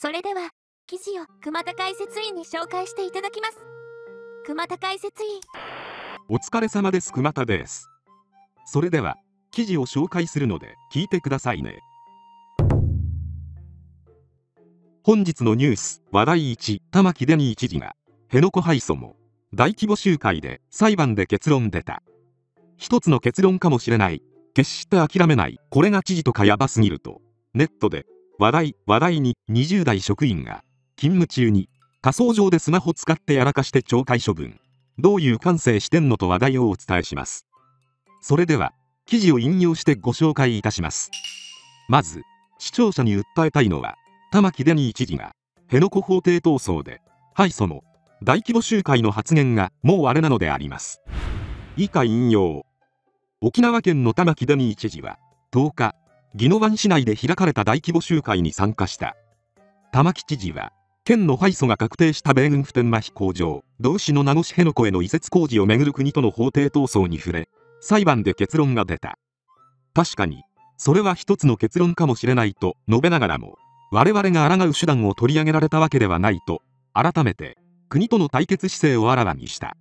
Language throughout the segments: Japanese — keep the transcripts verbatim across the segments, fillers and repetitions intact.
それでは記事を熊田解説委員に紹介していただきます。熊田解説委員、お疲れ様です。熊田です。それでは記事を紹介するので聞いてくださいね。本日のニュース話題いち、玉城デニー知事が辺野古敗訴も大規模集会で裁判で結論出た。一つの結論かもしれない。決して諦めない。これが知事とかヤバすぎるとネットで話題話題に、にじゅう代職員が勤務中に仮想上でスマホ使ってやらかして懲戒処分、どういう感性してんのと話題をお伝えします。それでは記事を引用してご紹介いたします。まず視聴者に訴えたいのは、玉城デニー知事が辺野古法廷闘争で敗訴も大規模集会の発言がもうあれなのであります。以下引用。沖縄県の玉城デニー知事はとおか、宜野湾市内で開かれた大規模集会に参加した。玉城知事は県の敗訴が確定した米軍普天間飛行場同市の名護市辺野古への移設工事をめぐる国との法廷闘争に触れ、裁判で結論が出た。確かにそれは一つの結論かもしれないと述べながらも、我々が抗う手段を取り上げられたわけではないと改めて国との対決姿勢をあらわにした。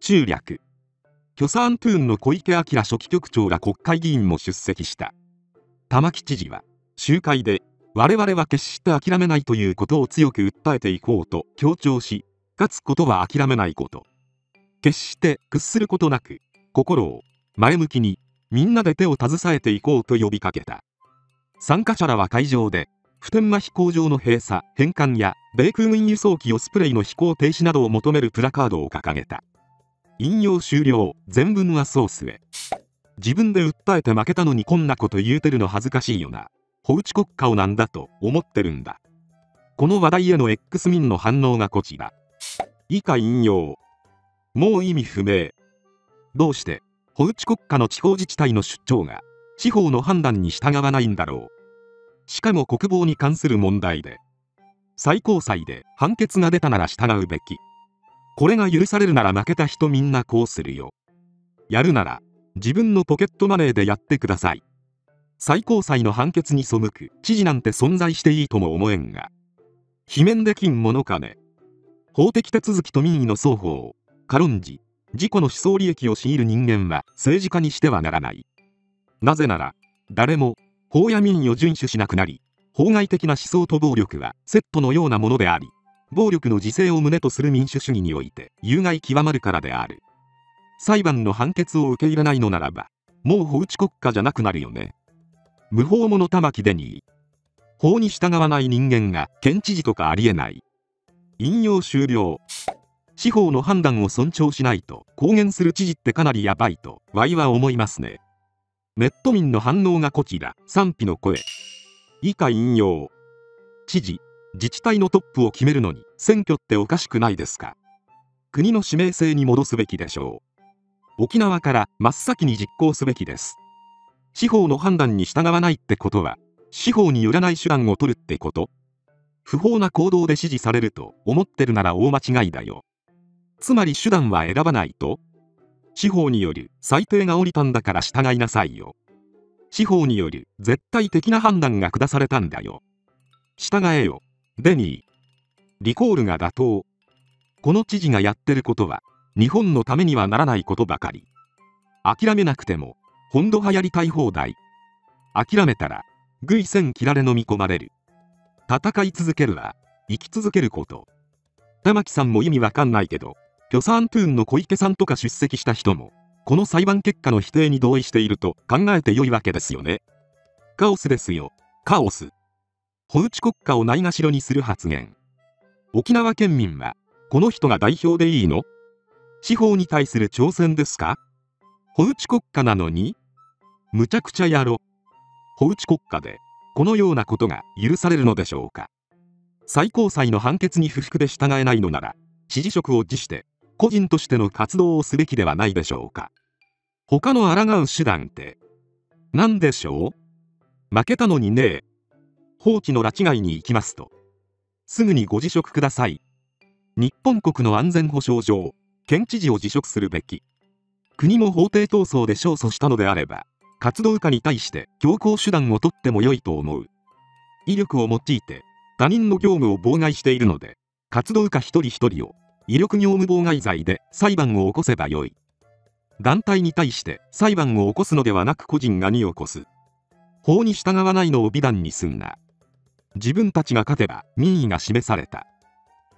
中略。キョサーントゥーンの小池晃書記局長ら国会議員も出席した。玉城知事は集会で、我々は決して諦めないということを強く訴えていこうと強調し、勝つことは諦めないこと、決して屈することなく、心を前向きにみんなで手を携えていこうと呼びかけた。参加者らは会場で普天間飛行場の閉鎖・返還や米空軍輸送機オスプレイの飛行停止などを求めるプラカードを掲げた。引用終了。全文はソースへ。自分で訴えて負けたのにこんなこと言うてるの恥ずかしいよな。法治国家をなんだと思ってるんだ。この話題への エックス 民の反応がこちら。以下引用。もう意味不明。どうして法治国家の地方自治体の出張が司法の判断に従わないんだろう。しかも国防に関する問題で最高裁で判決が出たなら従うべき。これが許されるなら負けた人みんなこうするよ。やるなら自分のポケットマネーでやってください。最高裁の判決に背く知事なんて存在していいとも思えんが、罷免できんものかね。法的手続きと民意の双方を軽んじ、自己の思想利益を強いる人間は政治家にしてはならない。なぜなら誰も法や民意を遵守しなくなり、法外的な思想と暴力はセットのようなものであり、暴力の自制を旨とする民主主義において有害極まるからである。裁判の判決を受け入れないのならば、もう法治国家じゃなくなるよね。無法者玉城デニー。法に従わない人間が県知事とかありえない。引用終了。司法の判断を尊重しないと公言する知事ってかなりやばいとわいは思いますね。ネット民の反応がこちら。賛否の声。以下引用。知事、自治体のトップを決めるのに選挙っておかしくないですか。国の指名制に戻すべきでしょう。沖縄から真っ先に実行すべきです。司法の判断に従わないってことは司法によらない手段を取るってこと。不法な行動で支持されると思ってるなら大間違いだよ。つまり手段は選ばないと。司法による裁定が下りたんだから従いなさいよ。司法による絶対的な判断が下されたんだよ。従えよデニー。リコールが妥当。この知事がやってることは日本のためにはならないことばかり。諦めなくても本土派やりたい放題。諦めたらぐい線切られ飲み込まれる。戦い続けるは生き続けること。玉城さんも意味わかんないけど、キョサーントゥーンの小池さんとか出席した人もこの裁判結果の否定に同意していると考えて良いわけですよね。カオスですよカオス。法治国家をないがしろにする発言。沖縄県民はこの人が代表でいいの。司法に対する挑戦ですか。法治国家なのにむちゃくちゃやろ。法治国家でこのようなことが許されるのでしょうか。最高裁の判決に不服で従えないのなら知事職を辞して個人としての活動をすべきではないでしょうか。他の抗う手段って何でしょう。負けたのにねえ。放置の拉致外に行きますとすぐにご辞職ください。日本国の安全保障上県知事を辞職するべき。国も法廷闘争で勝訴したのであれば、活動家に対して強硬手段を取っても良いと思う。威力を用いて他人の業務を妨害しているので、活動家一人一人を威力業務妨害罪で裁判を起こせばよい。団体に対して裁判を起こすのではなく個人がに起こす。法に従わないのを美談にすんな。自分たちが勝てば民意が示された。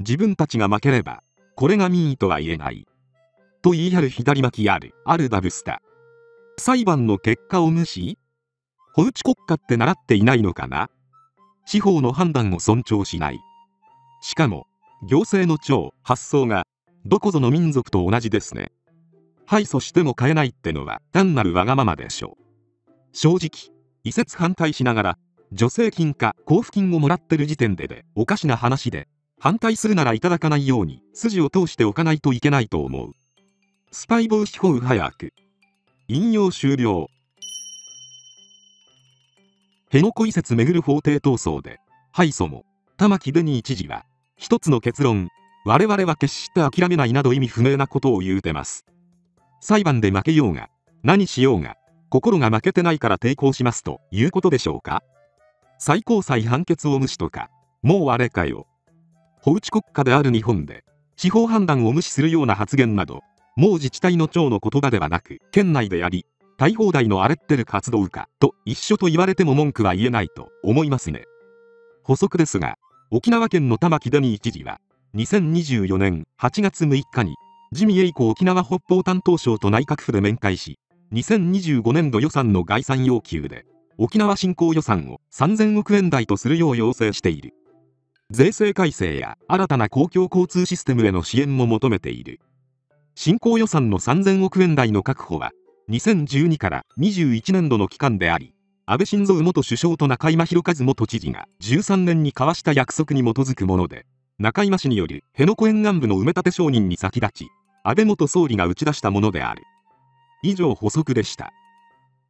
自分たちが負ければこれが民意とは言えない。と言い張る左巻きあるアルダブスタ。裁判の結果を無視？法治国家って習っていないのかな？司法の判断を尊重しない。しかも行政の長発想がどこぞの民族と同じですね。敗訴しても変えないってのは単なるわがままでしょう。正直移設反対しながら助成金か交付金をもらってる時点ででおかしな話で、反対するならいただかないように筋を通しておかないといけないと思う。スパイ防止法早く。引用終了。辺野古移設巡る法廷闘争で敗訴も玉城デニー知事は一つの結論、我々は決して諦めないなど意味不明なことを言うてます。裁判で負けようが何しようが心が負けてないから抵抗しますということでしょうか。最高裁判決を無視とか、もうあれかよ。法治国家である日本で司法判断を無視するような発言など、もう自治体の長の言葉ではなく県内でやりたい放題の荒れってる活動家と一緒と言われても文句は言えないと思いますね。補足ですが、沖縄県の玉城デニー知事はにせんにじゅうよねんはちがつむいかに自民栄子沖縄北方担当省と内閣府で面会し、にせんにじゅうごねんど予算の概算要求で沖縄振興予算をさんぜんおくえん台とするよう要請している。税制改正や新たな公共交通システムへの支援も求めている。振興予算のさんぜんおくえん台の確保はにせんじゅうにからにじゅういちねんどの期間であり、安倍晋三元首相と中山博一元知事がじゅうさんねんに交わした約束に基づくもので、中山氏による辺野古沿岸部の埋め立て承認に先立ち安倍元総理が打ち出したものである。以上補足でした。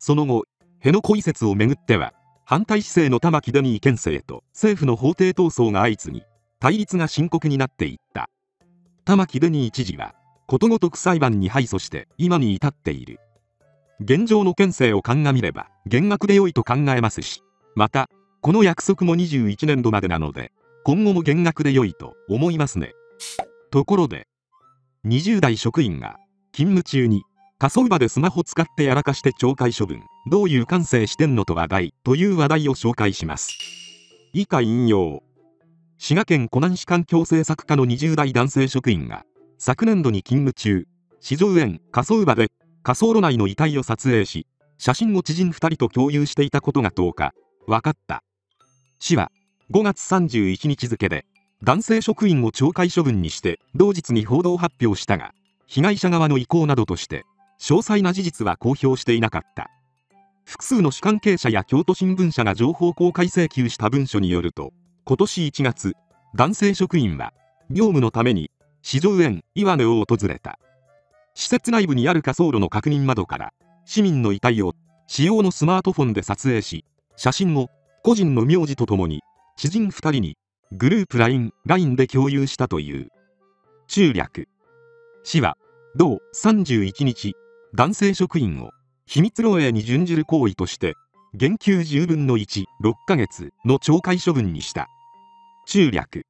その後、辺野古移設をめぐっては反対姿勢の玉城デニー県政と政府の法廷闘争が相次ぎ、対立が深刻になっていった。玉城デニー知事はことごとく裁判に敗訴して今に至っている。現状の県政を鑑みれば減額で良いと考えますし、またこの約束もにじゅういちねんどまでなので今後も減額で良いと思いますね。ところで、にじゅうだい職員が勤務中に火葬場でスマホ使ってやらかして懲戒処分、どういう感性してんのと話題という話題を紹介します。以下引用。滋賀県湖南市環境政策課のにじゅうだい男性職員が昨年度に勤務中、四条園火葬場で火葬炉内の遺体を撮影し、写真を知人ふたりと共有していたことがとおか分かった。市はごがつさんじゅういちにち付で男性職員を懲戒処分にして同日に報道発表したが、被害者側の意向などとして詳細な事実は公表していなかった。複数の市関係者や京都新聞社が情報公開請求した文書によると、今年いちがつ、男性職員は業務のために四条園岩根を訪れた。施設内部にある火葬炉の確認窓から市民の遺体を使用のスマートフォンで撮影し、写真を個人の名字とともに知人ふたりにグループ ライン ライン で共有したという。中略。市は同さんじゅういちにち、男性職員を秘密漏洩に準じる行為として減給じゅうぶんのいち、ろっかげつの懲戒処分にした。中略。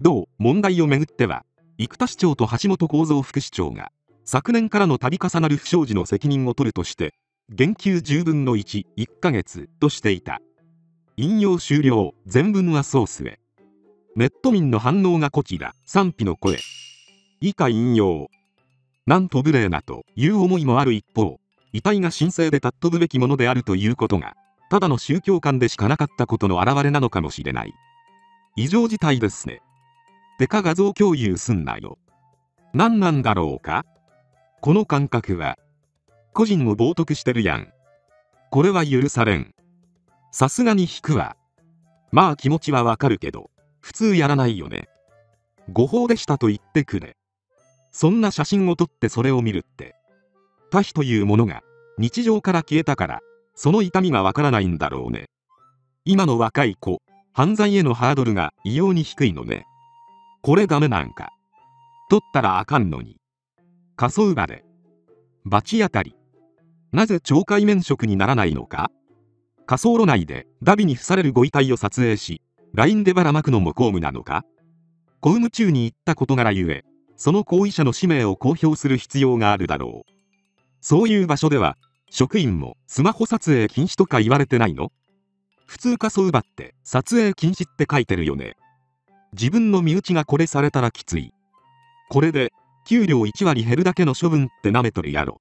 同問題をめぐっては、生田市長と橋本幸三副市長が昨年からの度重なる不祥事の責任を取るとして減給じゅうぶんのいち、いっかげつとしていた。引用終了。全文はソースへ。ネット民の反応がこちら、賛否の声。以下引用。なんと無礼なという思いもある一方、遺体が神聖で尊ぶべきものであるということがただの宗教観でしかなかったことの表れなのかもしれない。異常事態ですね。てか画像共有すんなよ。何なんだろうかこの感覚は。個人を冒涜してるやん。これは許されん。さすがに引くわ。まあ気持ちはわかるけど、普通やらないよね。誤報でしたと言ってくれ。そんな写真を撮ってそれを見るって。他非というものが日常から消えたから、その痛みがわからないんだろうね。今の若い子、犯罪へのハードルが異様に低いのね。これダメなんか。撮ったらあかんのに。火葬場で罰当たり。なぜ懲戒免職にならないのか。火葬炉内でダビに付されるご遺体を撮影しライン でばらまくのも公務なのか。公務中に言った事柄ゆえ、その行為者の氏名を公表する必要があるだろう。そういう場所では、職員もスマホ撮影禁止とか言われてないの？普通科相場って撮影禁止って書いてるよね。自分の身内がこれされたらきつい。これで、給料いちわり減るだけの処分ってなめとるやろ。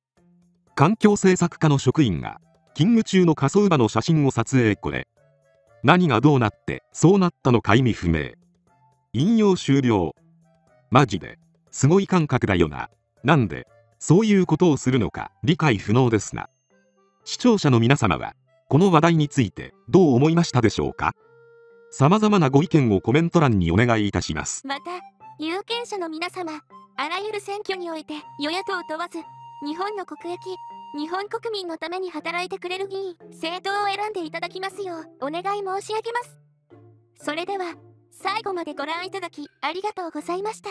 環境政策課の職員が、勤務中の火葬場の写真を撮影これ。何がどうなって、そうなったのか意味不明。引用終了。マジで、すごい感覚だよな。なんで、そういうことをするのか、理解不能ですな。視聴者の皆様は、この話題について、どう思いましたでしょうか？様々なご意見をコメント欄にお願いいたします。また、有権者の皆様、あらゆる選挙において、与野党問わず、日本の国益、日本国民のために働いてくれる議員、政党を選んでいただきますよう、お願い申し上げます。それでは、最後までご覧いただき、ありがとうございました。